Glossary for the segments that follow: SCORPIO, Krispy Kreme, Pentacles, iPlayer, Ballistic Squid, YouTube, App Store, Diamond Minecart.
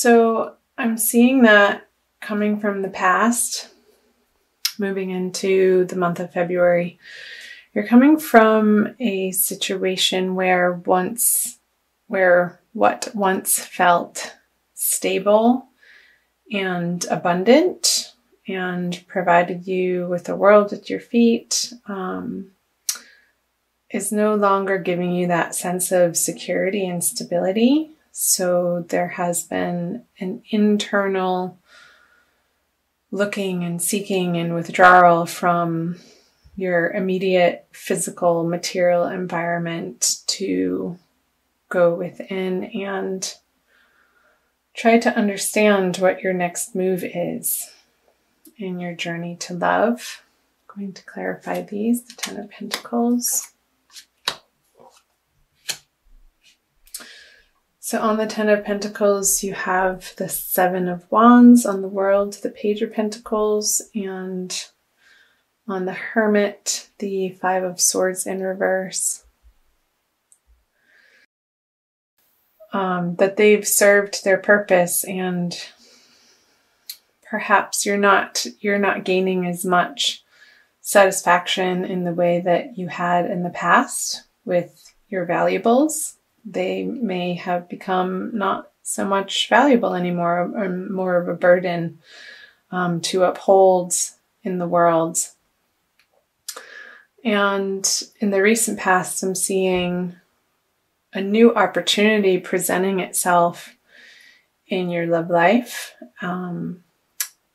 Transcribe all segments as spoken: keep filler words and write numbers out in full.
So I'm seeing that coming from the past, moving into the month of February, you're coming from a situation where once, where what once felt stable and abundant and provided you with a world at your feet um, is no longer giving you that sense of security and stability. So there has been an internal looking and seeking and withdrawal from your immediate physical material environment to go within and try to understand what your next move is in your journey to love. I'm going to clarify these, the Ten of Pentacles. So on the Ten of Pentacles, you have the Seven of Wands on the World, the Page of Pentacles, and on the Hermit, the Five of Swords in reverse. Um, that they've served their purpose, and perhaps you're not you're not gaining as much satisfaction in the way that you had in the past with your valuables. They may have become not so much valuable anymore, or more of a burden um, to uphold in the world. And in the recent past, I'm seeing a new opportunity presenting itself in your love life. Um,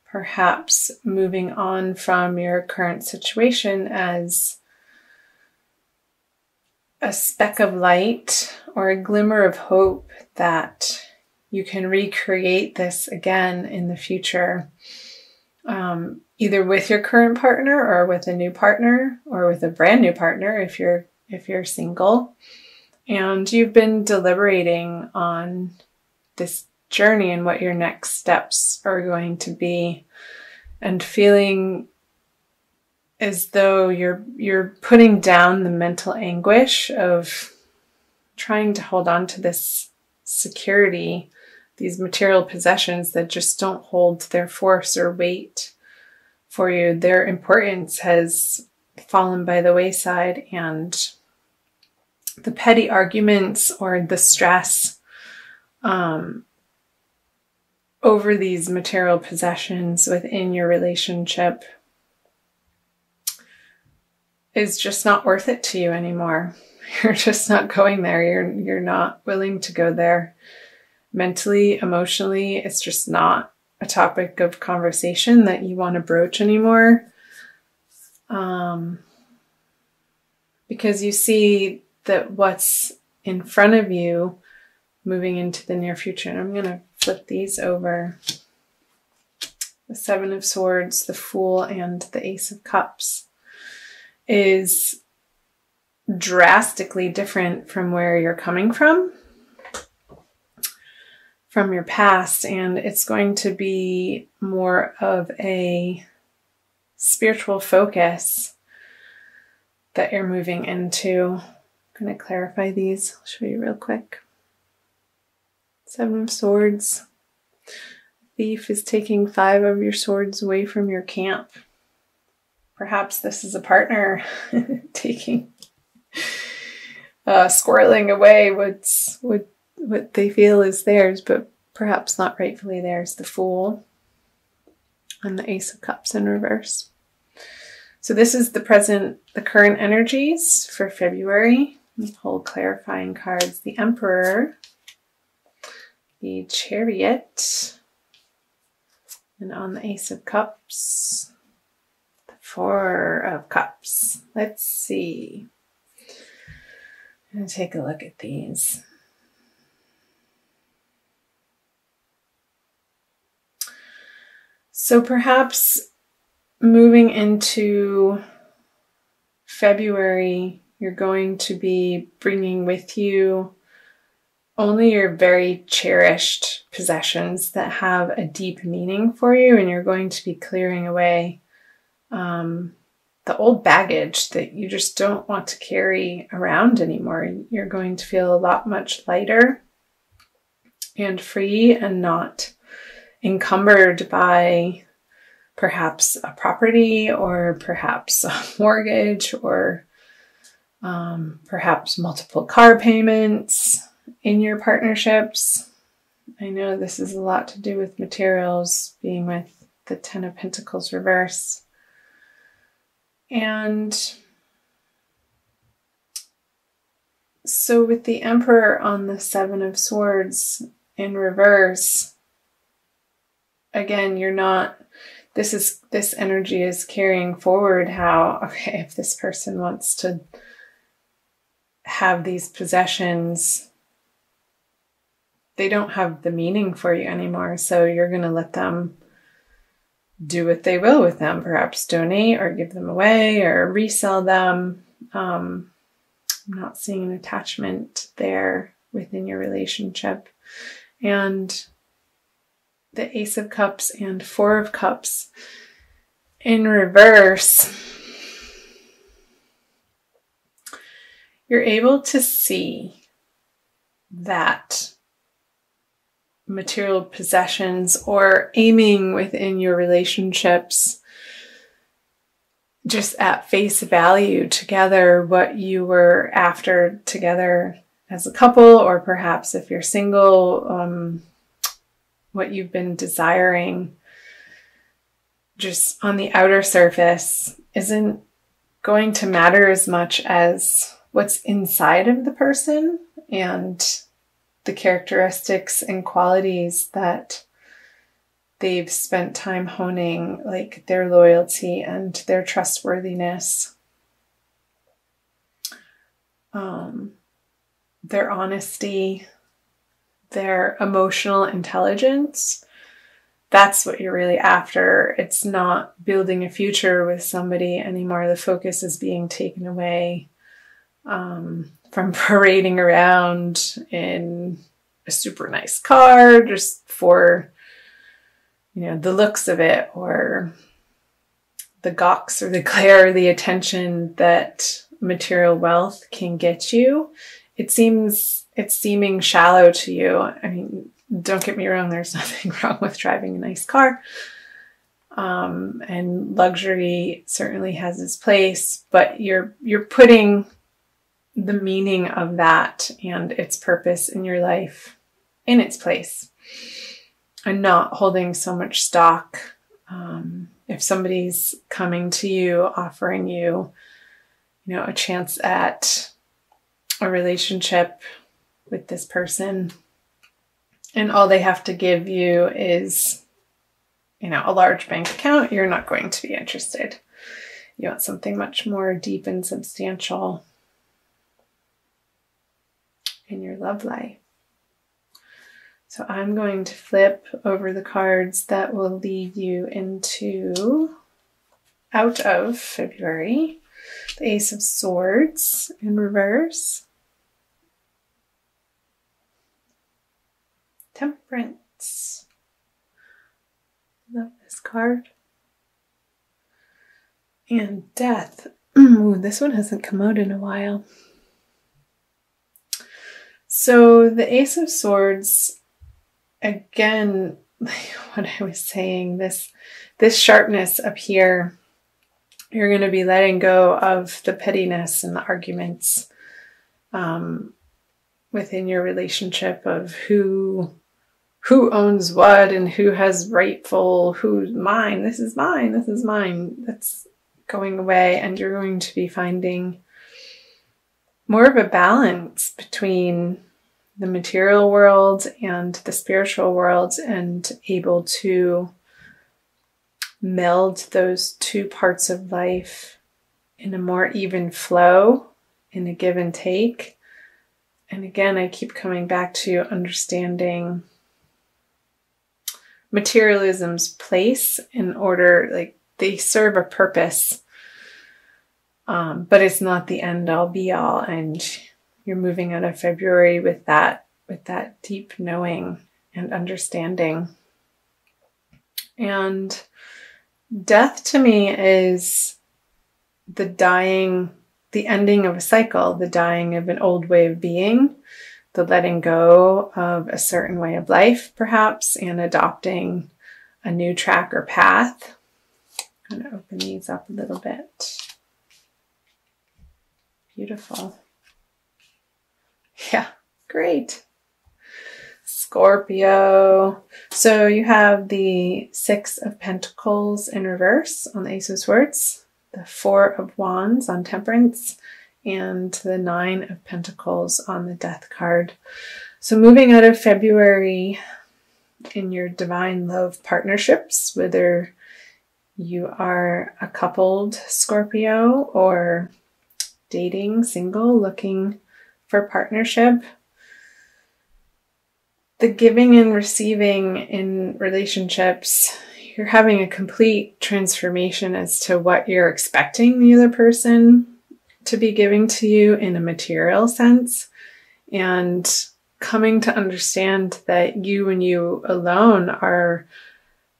perhaps moving on from your current situation as a speck of light or a glimmer of hope that you can recreate this again in the future, um, either with your current partner or with a new partner or with a brand new partner if you're if you're single. And you've been deliberating on this journey and what your next steps are going to be, and feeling as though you're you're putting down the mental anguish of trying to hold on to this security, these material possessions that just don't hold their force or weight for you. Their importance has fallen by the wayside, and the petty arguments or the stress um, over these material possessions within your relationship is just not worth it to you anymore. You're just not going there. You're, you're not willing to go there. Mentally, emotionally, it's just not a topic of conversation that you want to broach anymore. Um, because you see that what's in front of you moving into the near future. And I'm going to flip these over. The Seven of Swords, the Fool, and the Ace of Cups is drastically different from where you're coming from, from your past. And it's going to be more of a spiritual focus that you're moving into. I'm going to clarify these. I'll show you real quick. Seven of Swords. Thief is taking five of your swords away from your camp. Perhaps this is a partner taking, uh, squirreling away what's, what, what they feel is theirs, but perhaps not rightfully theirs. The Fool and the Ace of Cups in reverse. So this is the present, the current energies for February. Whole clarifying cards, the Emperor, the Chariot, and on the Ace of Cups, the Four of Cups. Let's see. I'm going to take a look at these. So perhaps moving into February, you're going to be bringing with you only your very cherished possessions that have a deep meaning for you, and you're going to be clearing away um, the old baggage that you just don't want to carry around anymore. You're going to feel a lot much lighter and free and not encumbered by perhaps a property or perhaps a mortgage or um, perhaps multiple car payments in your partnerships. I know this is a lot to do with materials, being with the Ten of Pentacles reverse. And so with the Emperor on the Seven of Swords in reverse, again, you're not, this is, this energy is carrying forward how, okay, if this person wants to have these possessions, they don't have the meaning for you anymore. So you're going to let them do what they will with them, perhaps donate or give them away or resell them. Um, I'm not seeing an attachment there within your relationship. And the Ace of Cups and Four of Cups in reverse, you're able to see that material possessions or aiming within your relationships just at face value together what you were after together as a couple, or perhaps if you're single, um, what you've been desiring just on the outer surface isn't going to matter as much as what's inside of the person and the characteristics and qualities that they've spent time honing, like their loyalty and their trustworthiness, um, their honesty, their emotional intelligence. That's what you're really after. It's not building a future with somebody anymore. The focus is being taken away um, from parading around in a super nice car just for, you know, the looks of it or the gawks or the glare or the attention that material wealth can get you. It seems, it's seeming shallow to you. I mean, don't get me wrong, there's nothing wrong with driving a nice car. Um, and luxury certainly has its place, but you're, you're putting the meaning of that and its purpose in your life in its place and not holding so much stock. Um, if somebody's coming to you, offering you, you know, a chance at a relationship with this person and all they have to give you is, you know, a large bank account, you're not going to be interested. You want something much more deep and substantial in your love life. So I'm going to flip over the cards that will lead you into, out of February, the Ace of Swords in reverse, Temperance. Love this card. And Death. Ooh, this one hasn't come out in a while. So the Ace of Swords, again, like what I was saying, this, this sharpness up here, you're going to be letting go of the pettiness and the arguments um, within your relationship of who, who owns what and who has rightful, who's mine, this is mine, this is mine. That's going away, and you're going to be finding more of a balance between the material world and the spiritual world, and able to meld those two parts of life in a more even flow, in a give and take. And again, I keep coming back to understanding materialism's place in order, like they serve a purpose. Um, but it's not the end all be all, and you're moving out of February with that, with that deep knowing and understanding. And Death to me is the dying, the ending of a cycle, the dying of an old way of being, the letting go of a certain way of life, perhaps, and adopting a new track or path. I'm going to open these up a little bit. Beautiful. Yeah, great. Scorpio. So you have the Six of Pentacles in reverse on the Ace of Swords, the Four of Wands on Temperance, and the Nine of Pentacles on the Death card. So moving out of February in your divine love partnerships, whether you are a coupled Scorpio or dating, single, looking for partnership, the giving and receiving in relationships, you're having a complete transformation as to what you're expecting the other person to be giving to you in a material sense, and coming to understand that you and you alone are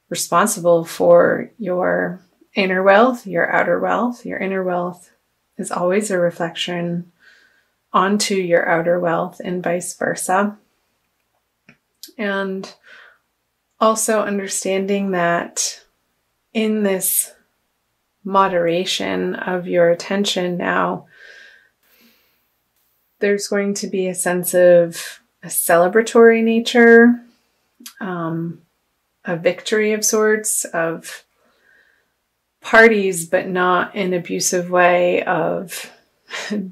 responsible for your inner wealth, your outer wealth. Your inner wealth is always a reflection onto your outer wealth and vice versa. And also understanding that in this moderation of your attention now, there's going to be a sense of a celebratory nature, um, a victory of sorts, of parties, but not an abusive way of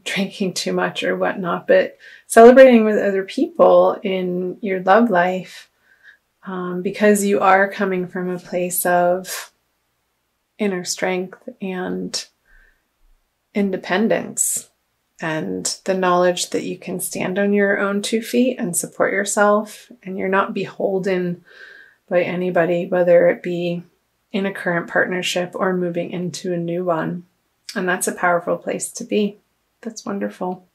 drinking too much or whatnot, but celebrating with other people in your love life, um, because you are coming from a place of inner strength and independence, and the knowledge that you can stand on your own two feet and support yourself, and you're not beholden by anybody, whether it be in a current partnership or moving into a new one. And that's a powerful place to be. That's wonderful.